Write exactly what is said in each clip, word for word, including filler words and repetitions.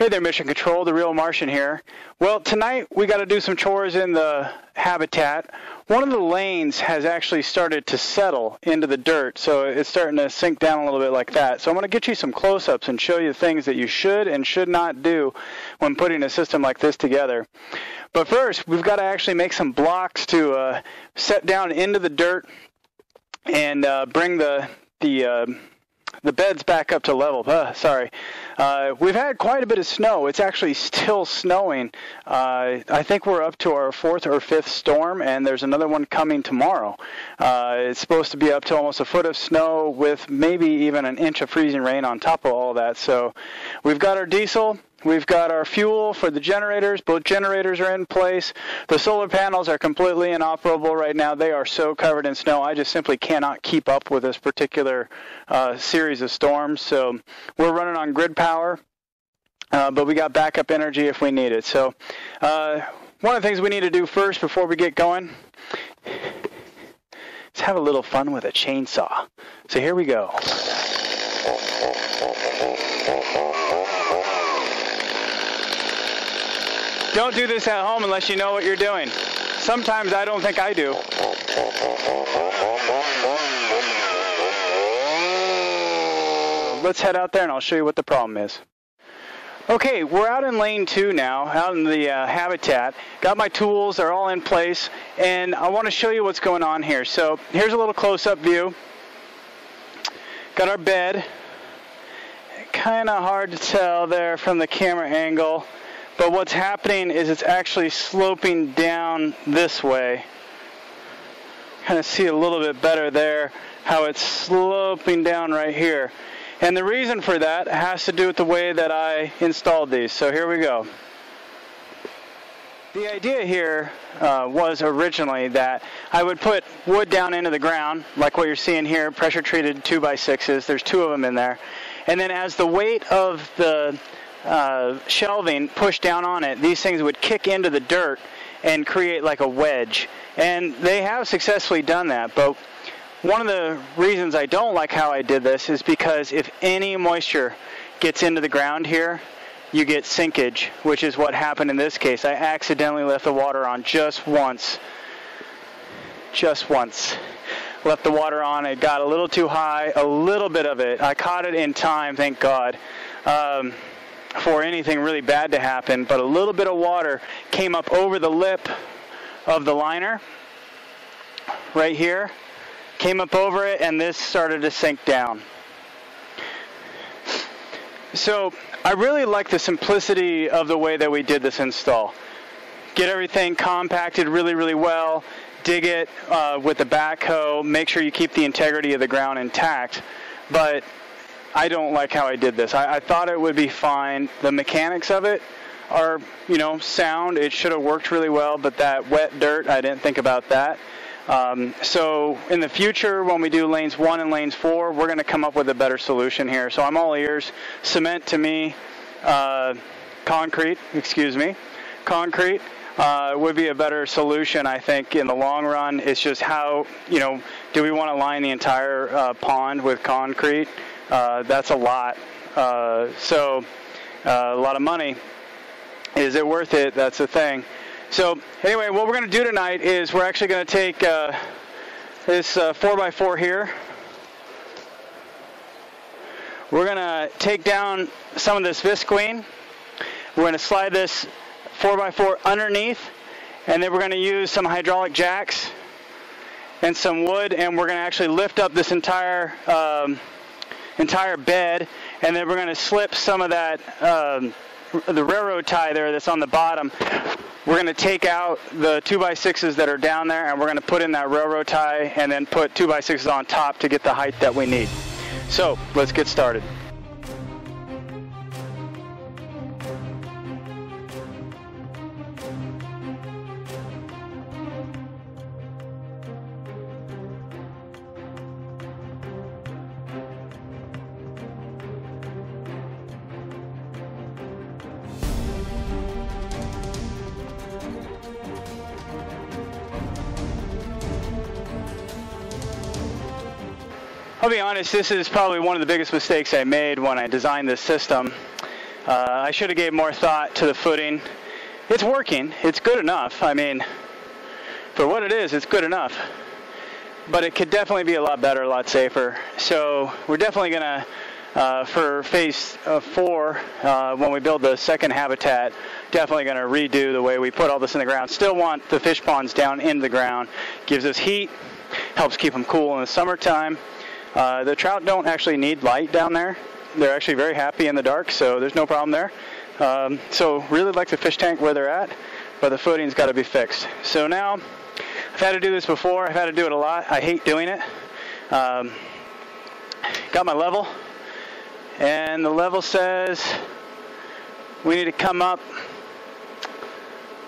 Hey there, Mission Control, The Real Martian here. Well, tonight we got to do some chores in the habitat. One of the lanes has actually started to settle into the dirt, so it's starting to sink down a little bit like that. So I'm going to get you some close-ups and show you things that you should and should not do when putting a system like this together. But first, we've got to actually make some blocks to uh, set down into the dirt and uh, bring the... the uh, The bed's back up to level. Uh, sorry. Uh, we've had quite a bit of snow. It's actually still snowing. Uh, I think we're up to our fourth or fifth storm, and there's another one coming tomorrow. Uh, it's supposed to be up to almost a foot of snow with maybe even an inch of freezing rain on top of all that. So we've got our diesel. We've got our fuel for the generators. Both generators are in place. The solar panels are completely inoperable right now. They are so covered in snow. I just simply cannot keep up with this particular uh, series of storms. So we're running on grid power, uh, but we got backup energy if we need it. So uh, one of the things we need to do first before we get going is have a little fun with a chainsaw. So here we go. Don't do this at home unless you know what you're doing. Sometimes I don't think I do. Let's head out there and I'll show you what the problem is. Okay, we're out in lane two now, out in the uh, habitat. Got my tools, they're all in place, and I want to show you what's going on here. So here's a little close-up view. Got our bed. Kind of hard to tell there from the camera angle. But what's happening is it's actually sloping down this way. Kind of see a little bit better there how it's sloping down right here. And the reason for that has to do with the way that I installed these. So here we go. The idea here uh, was originally that I would put wood down into the ground, like what you're seeing here, pressure treated two by sixes. There's two of them in there. And then as the weight of the Uh, shelving pushed down on it, these things would kick into the dirt and create like a wedge. And they have successfully done that, but one of the reasons I don't like how I did this is because if any moisture gets into the ground here, you get sinkage, which is what happened in this case. I accidentally left the water on just once. Just once. Left the water on, it got a little too high, a little bit of it. I caught it in time, thank God. Um, for anything really bad to happen, but a little bit of water came up over the lip of the liner right here, came up over it, and this started to sink down. So I really like the simplicity of the way that we did this install. Get everything compacted really, really well, dig it uh, with the backhoe, make sure you keep the integrity of the ground intact, but I don't like how I did this. I, I thought it would be fine. The mechanics of it are, you know, sound. It should have worked really well, but that wet dirt, I didn't think about that. Um, so in the future, when we do lanes one and lanes four, we're going to come up with a better solution here. So I'm all ears. Cement to me, uh, concrete, excuse me, concrete. Uh, would be a better solution, I think, in the long run. It's just how, you know, do we want to line the entire uh, pond with concrete? Uh, that's a lot. Uh, so uh, a lot of money. Is it worth it? That's the thing. So anyway, what we're going to do tonight is we're actually going to take uh, this uh, four by four here. We're going to take down some of this visqueen. We're going to slide this four by four underneath, and then we're going to use some hydraulic jacks and some wood, and we're going to actually lift up this entire um, entire bed, and then we're going to slip some of that um, the railroad tie there that's on the bottom. We're going to take out the two by sixes that are down there, and we're going to put in that railroad tie, and then put two by sixes on top to get the height that we need. So let's get started. I'll be honest, this is probably one of the biggest mistakes I made when I designed this system. Uh, I should have gave more thought to the footing. It's working. It's good enough. I mean, for what it is, it's good enough. But it could definitely be a lot better, a lot safer. So we're definitely going to, uh, for phase uh, four, uh, when we build the second habitat, definitely going to redo the way we put all this in the ground. Still want the fish ponds down in the ground. Gives us heat, helps keep them cool in the summertime. Uh, the trout don't actually need light down there. They're actually very happy in the dark, so there's no problem there. Um, so really like the fish tank where they're at, but the footing's got to be fixed. So now, I've had to do this before. I've had to do it a lot. I hate doing it. Um, got my level, and the level says we need to come up,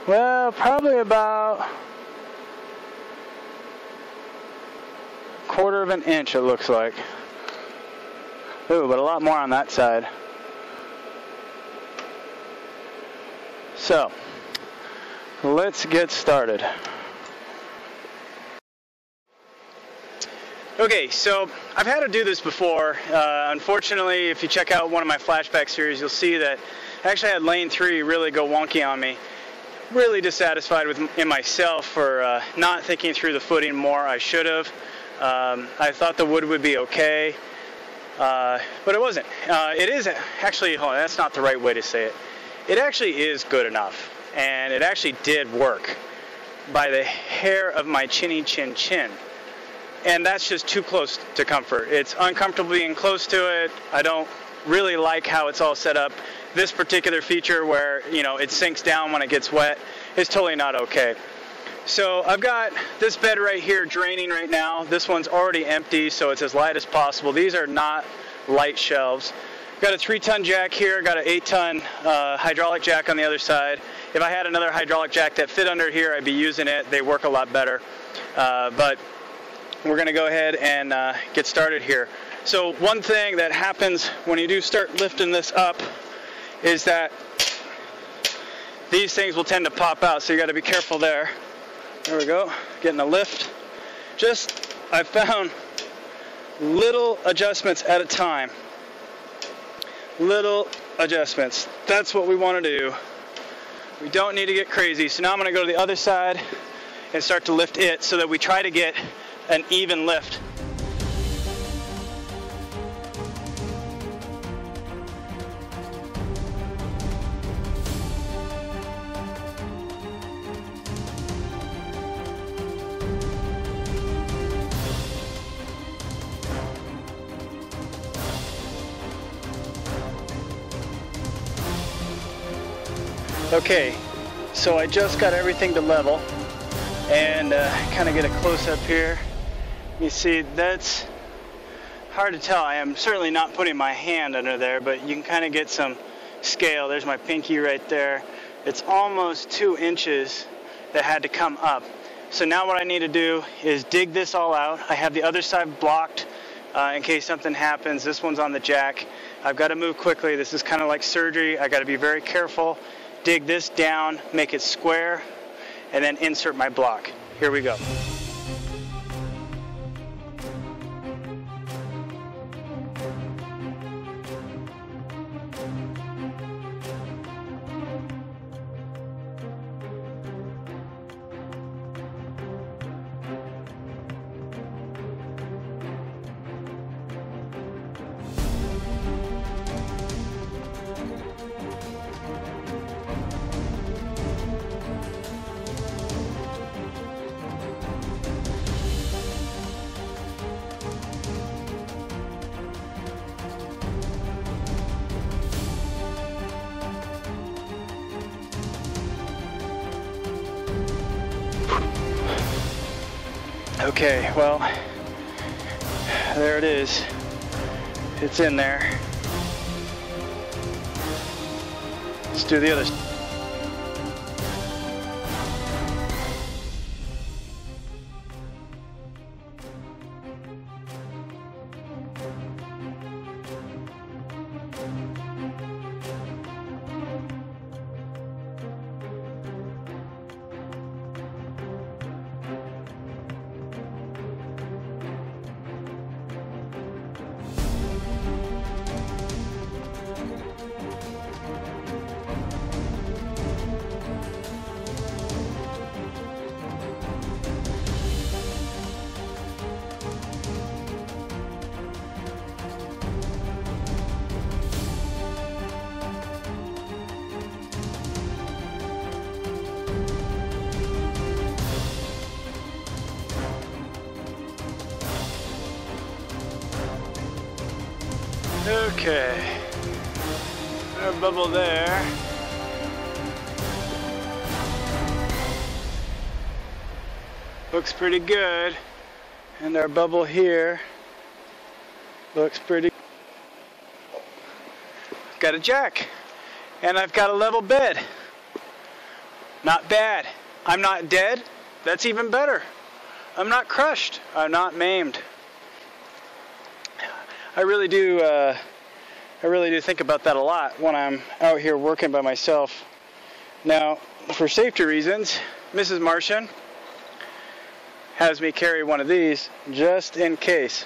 well, probably about a quarter of an inch, it looks like. Ooh, but a lot more on that side. So, let's get started. Okay, so I've had to do this before. Uh, unfortunately, if you check out one of my flashback series, you'll see that I actually had lane three really go wonky on me. Really dissatisfied with in myself for uh, not thinking through the footing more. I should have. Um, I thought the wood would be okay, uh, but it wasn't. Uh, it is actually, hold on, that's not the right way to say it. It actually is good enough, and it actually did work by the hair of my chinny chin chin. And that's just too close to comfort. It's uncomfortable being close to it. I don't really like how it's all set up. This particular feature where, you know, it sinks down when it gets wet is totally not okay. So I've got this bed right here draining right now. This one's already empty, so it's as light as possible. These are not light shelves. Got a three-ton jack here, got an eight-ton uh, hydraulic jack on the other side. If I had another hydraulic jack that fit under here, I'd be using it. They work a lot better. Uh, but we're going to go ahead and uh, get started here. So one thing that happens when you do start lifting this up is that these things will tend to pop out, so you got to be careful there. There we go, getting a lift. Just, I found little adjustments at a time. Little adjustments. That's what we want to do. We don't need to get crazy. So now I'm going to go to the other side and start to lift it so that we try to get an even lift. Okay, so I just got everything to level and uh, kind of get a close-up here. You see, that's hard to tell. I am certainly not putting my hand under there, but you can kind of get some scale. There's my pinky right there. It's almost two inches that had to come up. So now what I need to do is dig this all out. I have the other side blocked uh, in case something happens. This one's on the jack. I've got to move quickly. This is kind of like surgery. I got to be very careful. Dig this down, make it square, and then insert my block. Here we go. Okay, well, there it is. It's in there. Let's do the other. Okay. Air bubble there. Looks pretty good. And our bubble here looks pretty good. Got a jack. And I've got a level bed. Not bad. I'm not dead. That's even better. I'm not crushed. I'm not maimed. I really do uh, I really do think about that a lot when I'm out here working by myself. Now, for safety reasons, Missus Martian has me carry one of these just in case.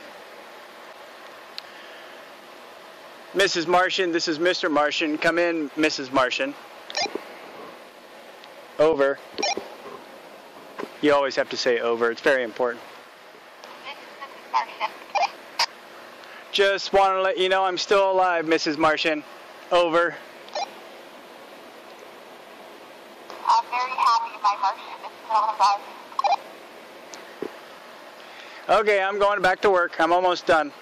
Missus Martian, this is Mister Martian. Come in, Missus Martian. Over. You always have to say over. It's very important. Just want to let you know I'm still alive, Missus Martian. Over. I'm very happy my Martian is still alive. Okay, I'm going back to work. I'm almost done.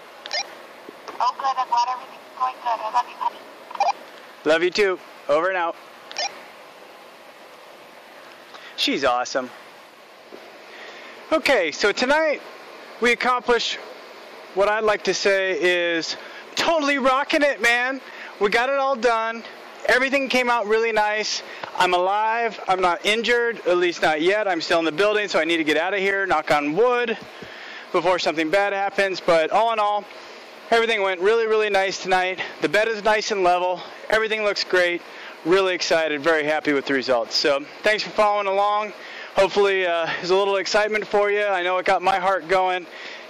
Oh, good. I'm glad everything's going good. I love you, honey. Love you, too. Over and out. She's awesome. Okay, so tonight we accomplish what I'd like to say is totally rocking it, man. We got it all done. Everything came out really nice. I'm alive. I'm not injured, at least not yet. I'm still in the building, so I need to get out of here, knock on wood, before something bad happens. But all in all, everything went really, really nice tonight. The bed is nice and level. Everything looks great. Really excited, very happy with the results. So thanks for following along. Hopefully uh, there's a little excitement for you. I know it got my heart going.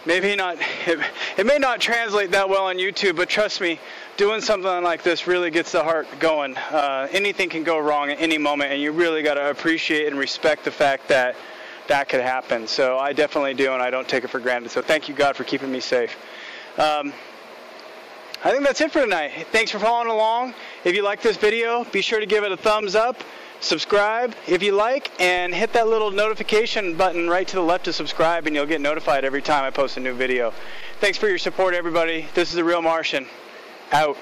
Maybe not, it, it may not translate that well on YouTube, but trust me, doing something like this really gets the heart going. Uh, anything can go wrong at any moment, and you really got to appreciate and respect the fact that that could happen. So I definitely do, and I don't take it for granted. So thank you, God, for keeping me safe. Um, I think that's it for tonight. Thanks for following along. If you like this video, be sure to give it a thumbs up, subscribe if you like, and hit that little notification button right to the left to subscribe, and you'll get notified every time I post a new video. Thanks for your support, everybody. This is The Real Martian. Out.